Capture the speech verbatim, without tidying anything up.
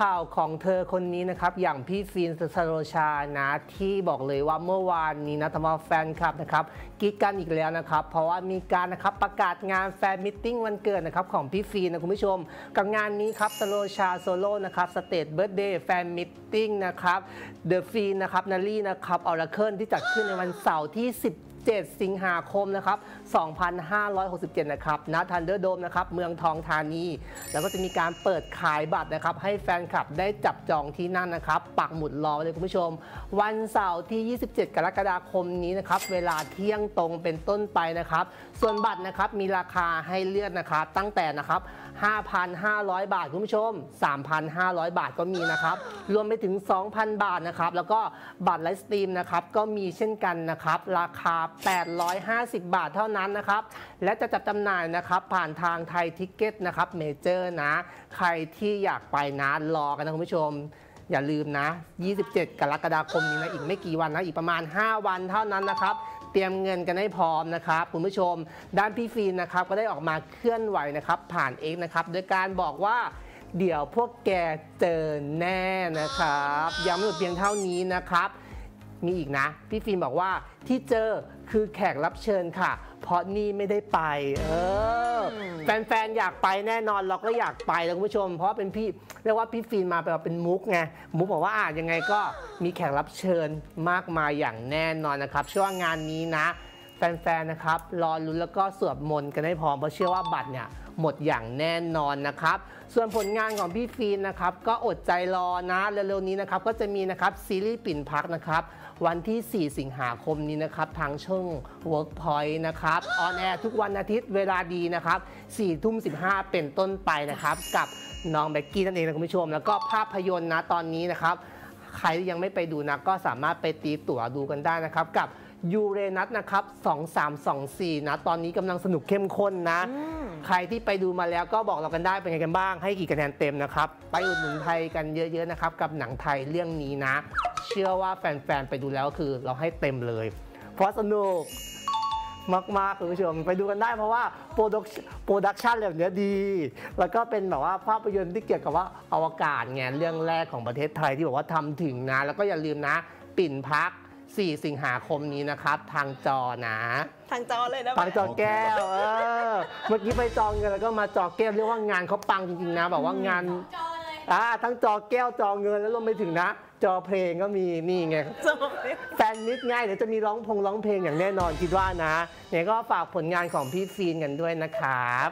ข่าวของเธอคนนี้นะครับอย่างพี่ซีนสโรชานะที่บอกเลยว่าเมื่อวานนี้นะทำเอาแฟนคลับนะครับกรี๊ดกันอีกแล้วนะครับเพราะว่ามีการนะครับประกาศงานแฟนมิทติ้งวันเกิดนะครับของพี่ซีนนะคุณผู้ชมกับงานนี้ครับสโรชาโซโล่นะครับสเตจเบิร์ธเดย์แฟนมิทติ้งนะครับเดอะซีนนะครับนารีนะครับออราเคิลที่จัดขึ้นในวันเสาร์ที่สิบเจ็ดสิงหาคมนะครับสองพันห้าร้อยหกสิบเจ็ดนะครับณ ทันเดอร์โดม นะครับเมืองทองธานีแล้วก็จะมีการเปิดขายบัตรนะครับให้แฟนคลับได้จับจองที่นั่นนะครับปักหมุดรอเลยคุณผู้ชมวันเสาร์ที่ยี่สิบเจ็ดกรกฎาคมนี้นะครับเวลาเที่ยงตรงเป็นต้นไปนะครับส่วนบัตรนะครับมีราคาให้เลือกนะครับตั้งแต่นะครับ ห้าพันห้าร้อยบาทคุณผู้ชม สามพันห้าร้อยบาทก็มีนะครับรวมไปถึง สองพันบาทนะครับแล้วก็บัตรไลฟ์สตรีมนะครับก็มีเช่นกันนะครับราคาแปดร้อยห้าสิบบาทเท่านั้นนะครับและจะจัดจำหน่ายนะครับผ่านทางไทยทิกเก็ตนะครับเมเจอร์นะใครที่อยากไปนะรอกันนะคุณผู้ชมอย่าลืมนะยี่สิบเจ็ดกรกฎาคมนี้นะอีกไม่กี่วันนะอีกประมาณห้าวันเท่านั้นนะครับเตรียมเงินกันให้พร้อมนะครับคุณผู้ชมด้านพี่ฟีนนะครับก็ได้ออกมาเคลื่อนไหวนะครับผ่านเอ็กซ์นะครับโดยการบอกว่าเดี๋ยวพวกแกเจอแน่นะครับยังไม่หมดเพียงเท่านี้นะครับมีอีกนะพี่ฟีนบอกว่าที่เจอคือแขกรับเชิญค่ะเพราะนี่ไม่ได้ไปเออแฟนๆอยากไปแน่นอนเราก็อยากไปนะคุณผู้ชมเพราะเป็นพี่เรียกว่าพี่ฟีนมาแบบเป็นมุกไงมุกบอกว่าอ่ะยังไงก็มีแขกรับเชิญมากมายอย่างแน่นอนนะครับช่วงงานนี้นะแฟนๆนะครับรอลุ้นแล้วก็สวดมนต์กันให้พร้อมเพราะเชื่อว่าบัตรเนี่ยหมดอย่างแน่นอนนะครับส่วนผลงานของพี่ฟีนนะครับก็อดใจรอนะเร็วๆนี้นะครับก็จะมีนะครับซีรีส์ปิ่นพักนะครับวันที่สี่สิงหาคมนี้นะครับทางช่อง เวิร์กพอยท์ นะครับออนแอร์ทุกวันอาทิตย์เวลาดีนะครับสี่ทุ่มสิบห้าเป็นต้นไปนะครับกับน้องแบ็กกี้นั่นเองนะคุณผู้ชมแล้วก็ภาพยนตร์นะตอนนี้นะครับใครที่ยังไม่ไปดูนะก็สามารถไปตีตั๋วดูกันได้นะครับกับยูเรนัสนะครับสองสามสองสี่นะตอนนี้กำลังสนุกเข้มข้นนะใครที่ไปดูมาแล้วก็บอกเรากันได้เป็นไงกันบ้างให้กี่คะแนนเต็มนะครับไปอุดหนุนไทยกันเยอะๆนะครับกับหนังไทยเรื่องนี้นะเชื่อว่าแฟนๆไปดูแล้วคือเราให้เต็มเลยเพราะสนุกมากๆคุณผู้ชมไปดูกันได้เพราะว่าโปรดักชันแบบนี้ดีแล้วก็เป็นแบบว่าภาพยนตร์ที่เกี่ยวกับว่าอวกาศไงเรื่องแรกของประเทศไทยที่บอกว่าทำถึงนะแล้วก็อย่าลืมนะปิ่นพักสี่สิงหาคมนี้นะครับทางจอนะทางจอเลยนะทางจอแก้วเออเมื่อกี้ไปจองกันแล้วก็มาจอแก้วเรียกว่างานเขาปังจริงๆนะบอกว่างานอ่าทั้งจอแก้วจอเงินแล้วรวมไปถึงนะจอเพลงก็มีนี่ไงแฟนมิตรง่ายเดี๋ยวจะมีร้องพงร้องเพลงอย่างแน่นอนคิดว่านะเนี่ยก็ฝากผลงานของพี่ฟีนกันด้วยนะครับ